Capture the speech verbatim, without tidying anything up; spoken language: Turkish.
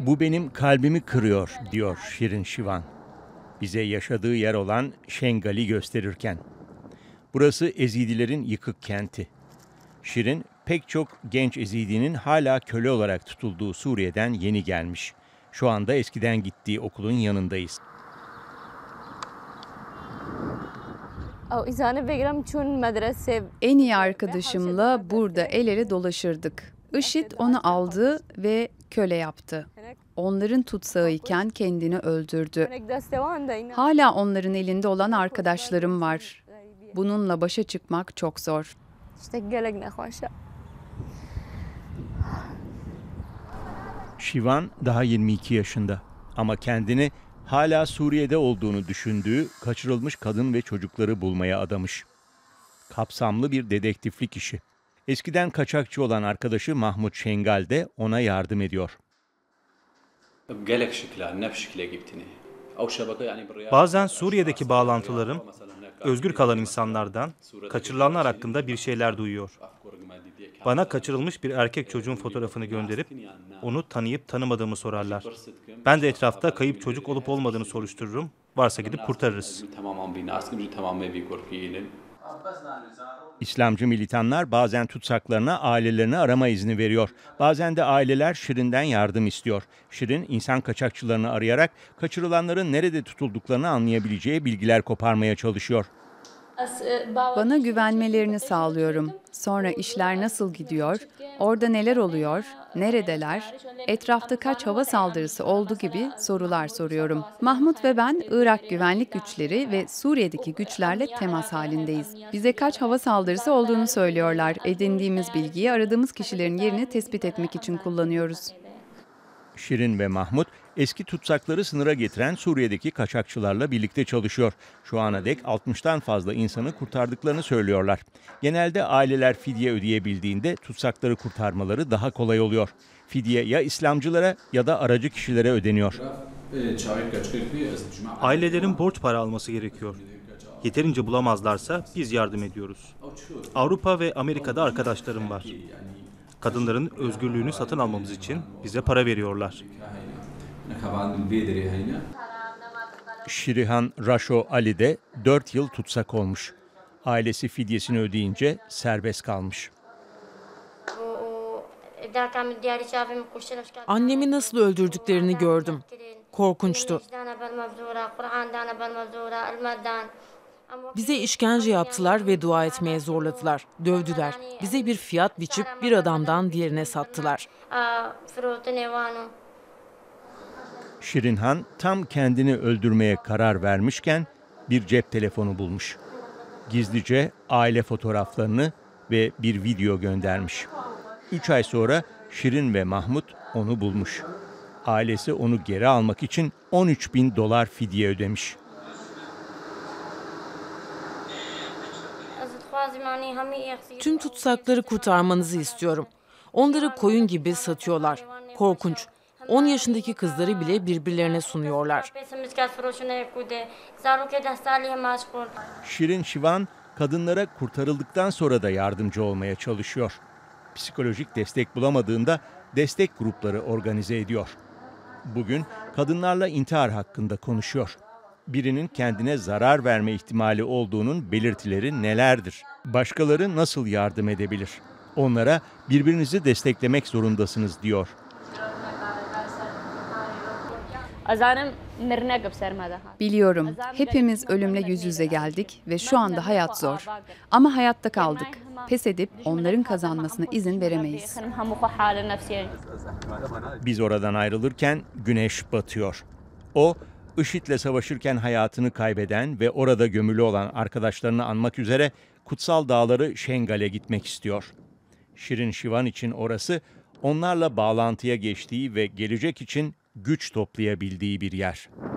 Bu benim kalbimi kırıyor, diyor Şirin Şivan. Bize yaşadığı yer olan Şengali gösterirken. Burası Ezidilerin yıkık kenti. Şirin, pek çok genç Ezidinin hala köle olarak tutulduğu Suriye'den yeni gelmiş. Şu anda eskiden gittiği okulun yanındayız. En iyi arkadaşımla burada el ele dolaşırdık. IŞİD onu aldı ve köle yaptı. Onların tutsağıyken kendini öldürdü. Hala onların elinde olan arkadaşlarım var. Bununla başa çıkmak çok zor. Şivan daha yirmi iki yaşında ama kendini hala Suriye'de olduğunu düşündüğü kaçırılmış kadın ve çocukları bulmaya adamış. Kapsamlı bir dedektiflik işi. Eskiden kaçakçı olan arkadaşı Mahmud Şengal de ona yardım ediyor. Bazen Suriye'deki bağlantılarım özgür kalan insanlardan kaçırılanlar hakkında bir şeyler duyuyor. Bana kaçırılmış bir erkek çocuğun fotoğrafını gönderip onu tanıyıp tanımadığımı sorarlar. Ben de etrafta kayıp çocuk olup olmadığını soruştururum. Varsa gidip kurtarırız. İslamcı militanlar bazen tutsaklarına ailelerine arama izni veriyor. Bazen de aileler Şirin'den yardım istiyor. Şirin, insan kaçakçılarını arayarak kaçırılanların nerede tutulduklarını anlayabileceği bilgiler koparmaya çalışıyor. Bana güvenmelerini sağlıyorum. Sonra işler nasıl gidiyor, orada neler oluyor, neredeler, etrafta kaç hava saldırısı oldu gibi sorular soruyorum. Mahmut ve ben Irak güvenlik güçleri ve Suriye'deki güçlerle temas halindeyiz. Bize kaç hava saldırısı olduğunu söylüyorlar. Edindiğimiz bilgiyi aradığımız kişilerin yerini tespit etmek için kullanıyoruz. Şirin ve Mahmut eski tutsakları sınıra getiren Suriye'deki kaçakçılarla birlikte çalışıyor. Şu ana dek altmıştan fazla insanı kurtardıklarını söylüyorlar. Genelde aileler fidye ödeyebildiğinde tutsakları kurtarmaları daha kolay oluyor. Fidye ya İslamcılara ya da aracı kişilere ödeniyor. Ailelerin borç para alması gerekiyor. Yeterince bulamazlarsa biz yardım ediyoruz. Avrupa ve Amerika'da arkadaşlarım var. Kadınların özgürlüğünü satın almamız için bize para veriyorlar. Şirhan Reşo Ali de dört yıl tutsak olmuş. Ailesi fidyesini ödeyince serbest kalmış. Annemi nasıl öldürdüklerini gördüm. Korkunçtu. Bize işkence yaptılar ve dua etmeye zorladılar, dövdüler. Bize bir fiyat biçip bir adamdan diğerine sattılar. Şirinhan tam kendini öldürmeye karar vermişken bir cep telefonu bulmuş. Gizlice aile fotoğraflarını ve bir video göndermiş. Üç ay sonra Şirin ve Mahmut onu bulmuş. Ailesi onu geri almak için on üç bin dolar fidye ödemiş. Tüm tutsakları kurtarmanızı istiyorum. Onları koyun gibi satıyorlar. Korkunç. on yaşındaki kızları bile birbirlerine sunuyorlar. Şirin Şivan kadınlara kurtarıldıktan sonra da yardımcı olmaya çalışıyor. Psikolojik destek bulamadığında destek grupları organize ediyor. Bugün kadınlarla intihar hakkında konuşuyor. Birinin kendine zarar verme ihtimali olduğunun belirtileri nelerdir? Başkaları nasıl yardım edebilir? Onlara birbirinizi desteklemek zorundasınız diyor. Biliyorum, hepimiz ölümle yüz yüze geldik ve şu anda hayat zor. Ama hayatta kaldık. Pes edip onların kazanmasına izin veremeyiz. Biz oradan ayrılırken güneş batıyor. O, IŞİD'le savaşırken hayatını kaybeden ve orada gömülü olan arkadaşlarını anmak üzere kutsal dağları Şengal'e gitmek istiyor. Şirin Şivan için orası, onlarla bağlantıya geçtiği ve gelecek için güç toplayabildiği bir yer.